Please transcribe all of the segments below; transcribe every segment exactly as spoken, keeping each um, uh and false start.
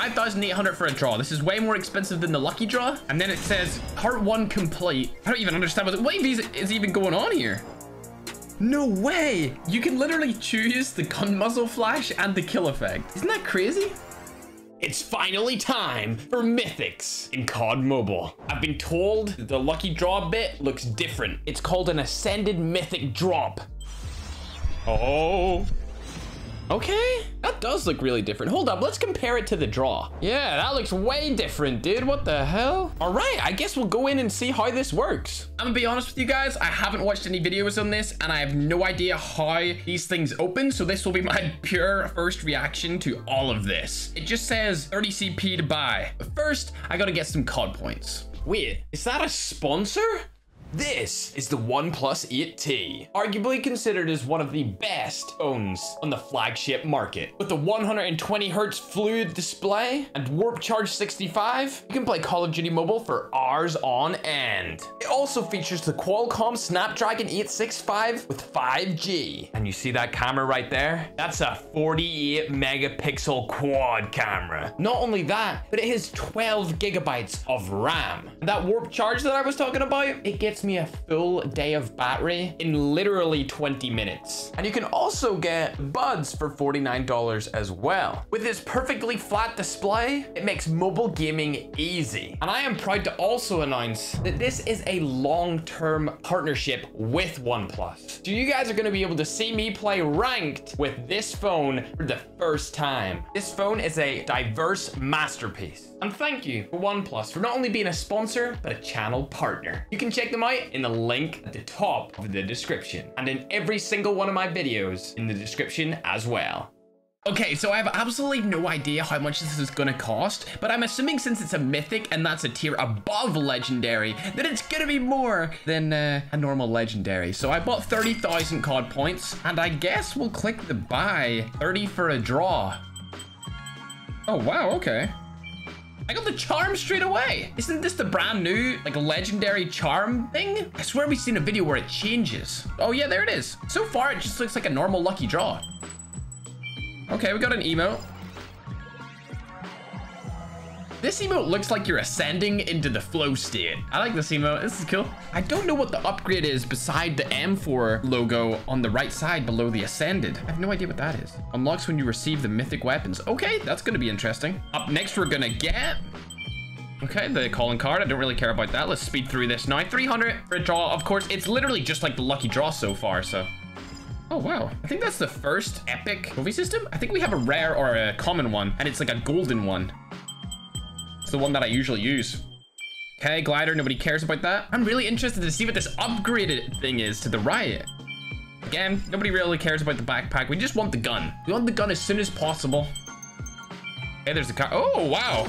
five thousand eight hundred for a draw. This is way more expensive than the lucky draw. And then it says part one complete. I don't even understand what, what is even going on here. No way. You can literally choose the gun muzzle flash and the kill effect. Isn't that crazy? It's finally time for Mythics in C O D Mobile. I've been told the lucky draw bit looks different. It's called an ascended mythic drop. Oh. Okay. That does look really different. Hold up, let's compare it to the draw. Yeah, that looks way different, dude. What the hell? All right, I guess we'll go in and see how this works. I'm gonna be honest with you guys. I haven't watched any videos on this, and I have no idea how these things open, so this will be my pure first reaction to all of this. It just says thirty C P to buy. But first, I gotta get some C O D points. Wait, is that a sponsor? This is the OnePlus eight T, arguably considered as one of the best phones on the flagship market. With the one hundred twenty hertz fluid display and Warp Charge sixty-five, you can play Call of Duty Mobile for hours on end. It also features the Qualcomm Snapdragon eight sixty-five with five G. And you see that camera right there? That's a forty-eight megapixel quad camera. Not only that, but it has twelve gigabytes of RAM. And that Warp Charge that I was talking about, it gets me a full day of battery in literally twenty minutes. And you can also get buds for forty-nine dollars as well. With this perfectly flat display, it makes mobile gaming easy. And I am proud to also announce that this is a long-term partnership with OnePlus. So you guys are going to be able to see me play ranked with this phone for the first time. This phone is a diverse masterpiece. And thank you for OnePlus for not only being a sponsor, but a channel partner. You can check them out in the link at the top of the description and in every single one of my videos in the description as well. Okay, so I have absolutely no idea how much this is gonna cost, but I'm assuming since it's a mythic and that's a tier above legendary, that it's gonna be more than uh, a normal legendary. So I bought thirty thousand C O D points, and I guess we'll click the buy. Thirty for a draw. Oh, wow, okay. I got the charm straight away. Isn't this the brand new, like, legendary charm thing? I swear we've seen a video where it changes. Oh yeah, there it is. So far, it just looks like a normal lucky draw. Okay, we got an emote. This emote looks like you're ascending into the flow state. I like this emote. This is cool. I don't know what the upgrade is beside the M four logo on the right side below the ascended. I have no idea what that is. Unlocks when you receive the mythic weapons. Okay, that's going to be interesting. Up next, we're going to get... Okay, the calling card. I don't really care about that. Let's speed through this now. three hundred for a draw. Of course, it's literally just like the lucky draw so far, so... Oh, wow. I think that's the first epic trophy system. I think we have a rare or a common one, and it's like a golden one. The one that I usually use. Okay, glider, nobody cares about that. I'm really interested to see what this upgraded thing is to the riot. Again, nobody really cares about the backpack. We just want the gun. We want the gun as soon as possible. Okay, there's the car. Oh, wow.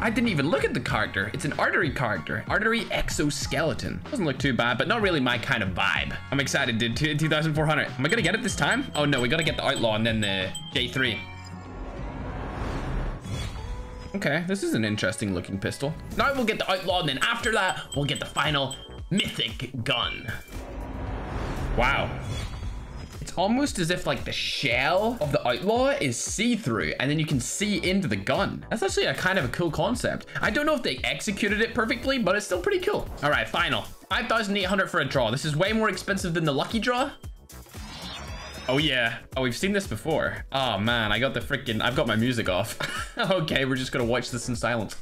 I didn't even look at the character. It's an artery character. Artery exoskeleton. Doesn't look too bad, but not really my kind of vibe. I'm excited, dude. two thousand four hundred. Am I gonna get it this time? Oh no, we gotta get the outlaw and then the J three. Okay, this is an interesting looking pistol. Now we'll get the outlaw, and then after that, we'll get the final mythic gun. Wow. It's almost as if like the shell of the outlaw is see-through, and then you can see into the gun. That's actually a kind of a cool concept. I don't know if they executed it perfectly, but it's still pretty cool. All right, final. five thousand eight hundred for a draw. This is way more expensive than the lucky draw. Oh yeah. Oh, we've seen this before. Oh man, I got the freaking, I've got my music off. Okay, we're just gonna watch this in silence.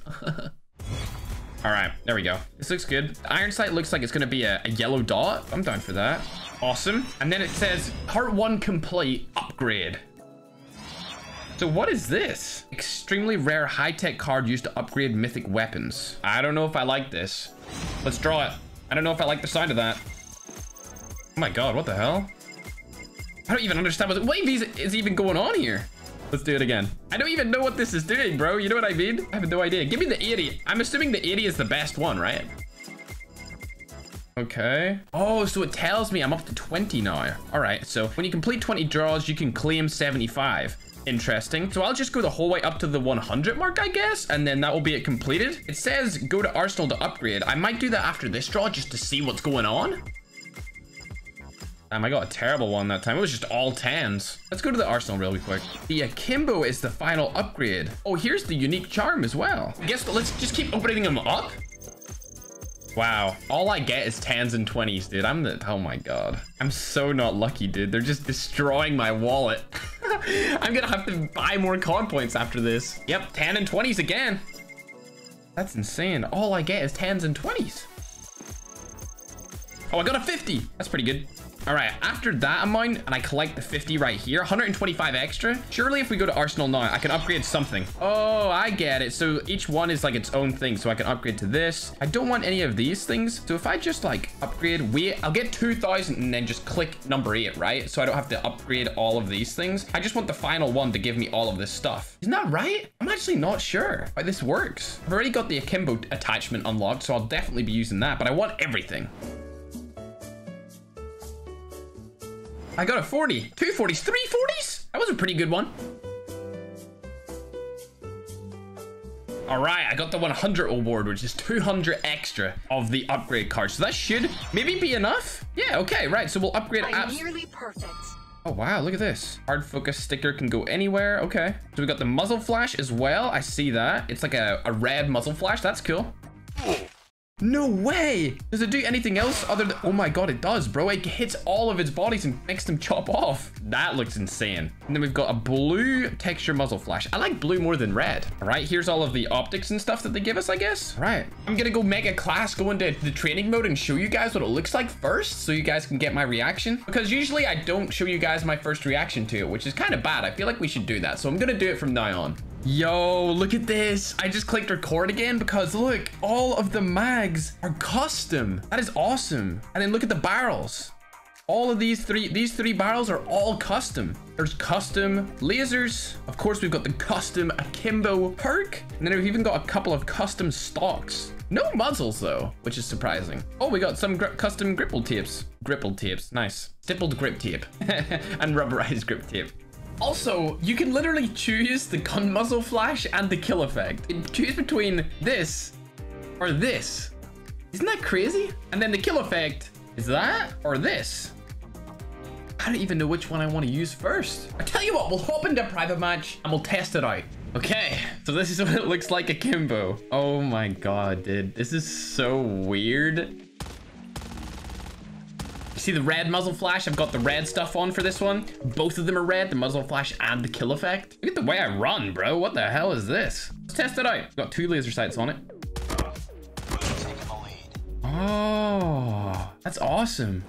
All right, there we go. This looks good. The iron sight looks like it's gonna be a, a yellow dot. I'm down for that. Awesome. And then it says part one complete upgrade. So what is this? Extremely rare high-tech card used to upgrade mythic weapons. I don't know if I like this. Let's draw it. I don't know if I like the sound of that. Oh my God, what the hell? I don't even understand what, what is even going on here. Let's do it again. I don't even know what this is doing, bro. You know what I mean? I have no idea. Give me the eighty. I'm assuming the eighty is the best one, right? Okay. Oh, so it tells me I'm up to twenty now. All right. So when you complete twenty draws, you can claim seventy-five. Interesting. So I'll just go the whole way up to the one hundred mark, I guess, and then that will be it completed. It says go to Arsenal to upgrade. I might do that after this draw just to see what's going on. Damn, I got a terrible one that time. It was just all tans. Let's go to the arsenal really quick. The Akimbo is the final upgrade. Oh, here's the unique charm as well. I guess let's just keep opening them up. Wow, all I get is tens and twenties, dude. I'm the, oh my god. I'm so not lucky, dude. They're just destroying my wallet. I'm gonna have to buy more C O D points after this. Yep, ten and twenties again. That's insane. All I get is tens and twenties. Oh, I got a fifty. That's pretty good. All right, after that amount, and I collect the fifty right here, one hundred twenty-five extra. Surely if we go to Arsenal now, I can upgrade something. Oh, I get it. So each one is like its own thing. So I can upgrade to this. I don't want any of these things. So if I just like upgrade, wait, I'll get two thousand and then just click number eight, right? So I don't have to upgrade all of these things. I just want the final one to give me all of this stuff. Isn't that right? I'm actually not sure how this works. I've already got the Akimbo attachment unlocked, so I'll definitely be using that, but I want everything. I got a forty, two forties, three forties. That was a pretty good one. All right, I got the one hundred award, which is two hundred extra of the upgrade card. So that should maybe be enough. Yeah, okay, right. So we'll upgrade apps. Nearly perfect. Oh, wow, look at this. Hard focus sticker can go anywhere. Okay. So we got the muzzle flash as well. I see that. It's like a, a red muzzle flash. That's cool. No way! Does it do anything else other than... Oh my god, it does, bro. It hits all of its bodies and makes them chop off. That looks insane. And then we've got a blue texture muzzle flash. I like blue more than red. All right, here's all of the optics and stuff that they give us, I guess. All right. I'm going to go make a class, go into the training mode and show you guys what it looks like first so you guys can get my reaction. Because usually I don't show you guys my first reaction to it, which is kind of bad. I feel like we should do that. So I'm going to do it from now on. Yo, look at this. I just clicked record again because look, all of the mags are custom. That is awesome. And then look at the barrels. All of these three, these three barrels are all custom. There's custom lasers. Of course, we've got the custom Akimbo perk. And then we've even got a couple of custom stocks. No muzzles though, which is surprising. Oh, we got some gri custom gripple tapes. Gripple tapes, nice. Stippled grip tape and rubberized grip tape. Also, you can literally choose the gun muzzle flash and the kill effect. You choose between this or this. Isn't that crazy? And then the kill effect is that or this. I don't even know which one I want to use first. I tell you what, we'll hop into private match and we'll test it out. Okay, so this is what it looks like Akimbo. Oh my god, dude. This is so weird. See the red muzzle flash? I've got the red stuff on for this one. Both of them are red, the muzzle flash and the kill effect. Look at the way I run, bro. What the hell is this? Let's test it out. Got two laser sights on it. Oh, that's awesome.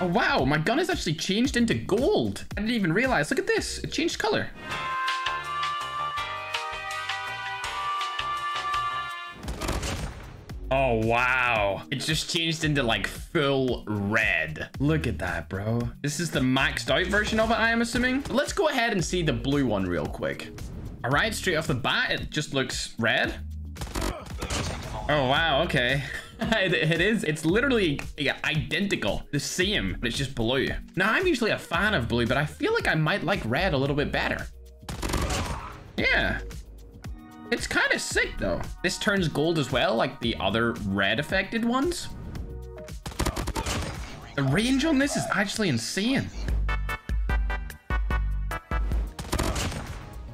Oh, wow. My gun has actually changed into gold. I didn't even realize. Look at this. It changed color. Oh, wow. It just changed into like full red. Look at that, bro. This is the maxed out version of it, I am assuming. But let's go ahead and see the blue one real quick. All right, straight off the bat, it just looks red. Oh, wow. Okay. It, it is. It's literally yeah, identical. The same, but it's just blue. Now, I'm usually a fan of blue, but I feel like I might like red a little bit better. Yeah. It's kind of sick though. This turns gold as well, like the other red affected ones. The range on this is actually insane.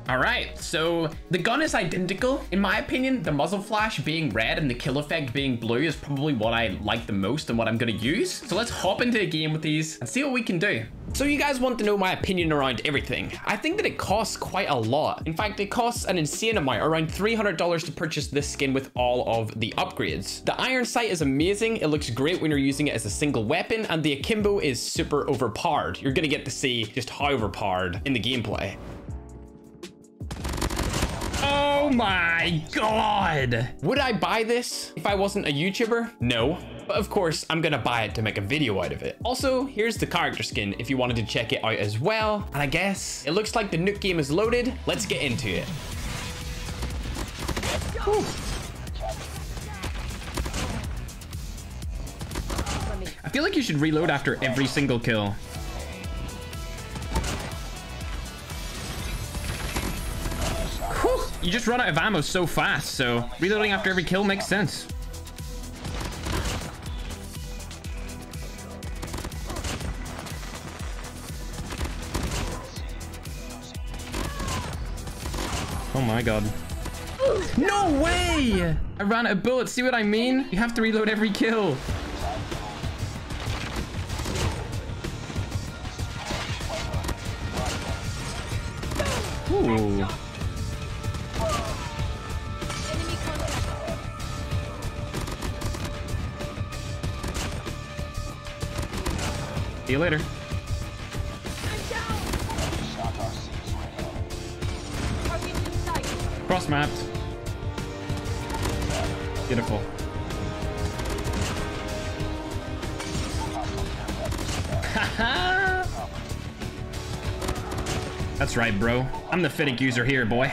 All right, so the gun is identical. In my opinion, the muzzle flash being red and the kill effect being blue is probably what I like the most and what I'm gonna use. So let's hop into a game with these and see what we can do. So you guys want to know my opinion around everything. I think that it costs quite a lot. In fact, it costs an insane amount, around three hundred dollars to purchase this skin with all of the upgrades. The iron sight is amazing. It looks great when you're using it as a single weapon, and the Akimbo is super overpowered. You're gonna get to see just how overpowered in the gameplay. Oh my god! Would I buy this if I wasn't a YouTuber? No. But of course, I'm gonna buy it to make a video out of it. Also, here's the character skin if you wanted to check it out as well. And I guess it looks like the nuke game is loaded. Let's get into it. Whew. I feel like you should reload after every single kill. You just run out of ammo so fast, so reloading after every kill makes sense. Oh my god. No way! I ran out of bullets. See what I mean? You have to reload every kill. Ooh. See you later. Cross mapped. Beautiful. That's right, bro. I'm the Mythic user here, boy.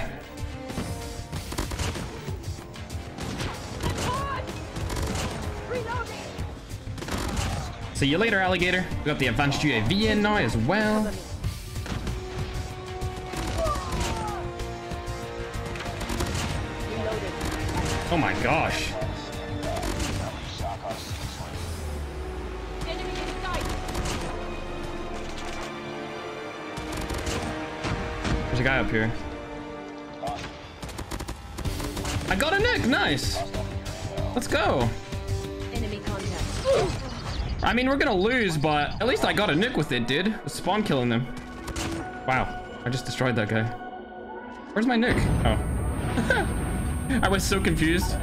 See you later, alligator. We got the advanced U A V in now as well. Oh my gosh. There's a guy up here. I got a nuke. Nice. Let's go. Enemy contact. I mean, we're gonna lose, but at least I got a nuke with it, dude. Spawn killing them. Wow. I just destroyed that guy. Where's my nuke? Oh. I was so confused.